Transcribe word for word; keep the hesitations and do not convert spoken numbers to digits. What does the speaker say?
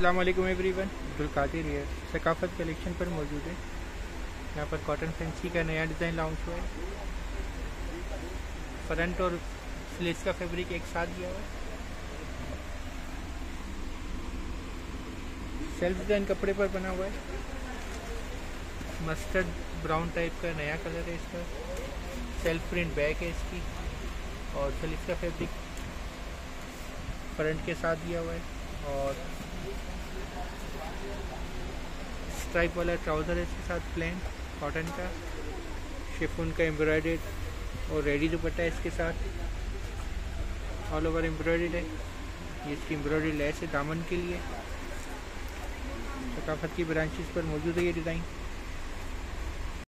अस्सलाम वालेकुम एवरीवन, अब्दुल कादिर है। सकाफत कलेक्शन पर मौजूद है। यहाँ पर कॉटन फैंसी का नया डिज़ाइन लॉन्च हुआ है। फ्रंट और स्लीव्स का फैब्रिक एक साथ दिया हुआ है। सेल्फ डिज़ाइन कपड़े पर बना हुआ है। मस्टर्ड ब्राउन टाइप का नया कलर है इसका। सेल्फ प्रिंट बैक है इसकी और स्लीव्स का फैब्रिक फ्रंट के साथ दिया हुआ है। और स्ट्राइप वाला ट्राउज़र है इसके साथ, प्लेन कॉटन का। शिफॉन का एम्ब्रॉयडर्ड और रेडी दुपट्टा है इसके साथ। ऑल ओवर एम्ब्रॉयडर्ड है। ये इसकी एम्ब्रॉयडर्ड लेस है दामन के लिए। सकाफत की ब्रांचेस पर मौजूद है ये डिज़ाइन।